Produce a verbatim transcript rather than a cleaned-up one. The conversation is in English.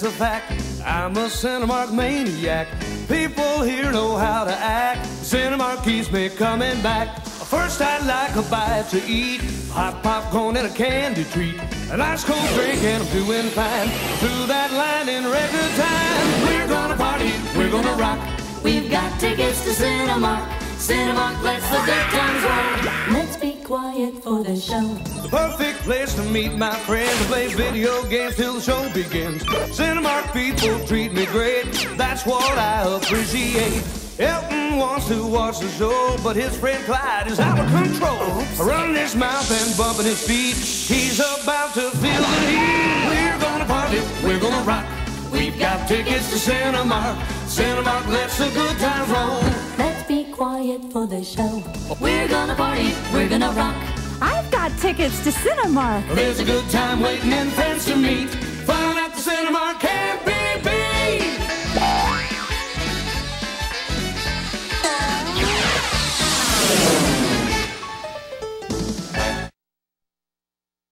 that's a fact. I'm a Cinemark maniac. People here know how to act. Cinemark keeps me coming back. First I'd like a bite to eat, hot popcorn and a candy treat, an ice cold drink and I'm doing fine. Through that line in record time. We're gonna party, we're gonna rock. We've got tickets to Cinemark. Cinemark lets the good times roll. Let's be quiet for the show. The perfect place to meet my friends, to play video games till the show begins. Cinemark people treat me great, that's what I appreciate. Elton wants to watch the show, but his friend Clyde is out of control. Oops. Running his mouth and bumping his feet, he's about to feel the heat. We're gonna party, we're gonna rock. We've got tickets to Cinemark. Cinemark lets the good times roll. Let's be quiet for the show. We're gonna party, we're gonna rock. I've got tickets to Cinemark. There's a good time waiting and friends to meet. Fun at the Cinemark can't be.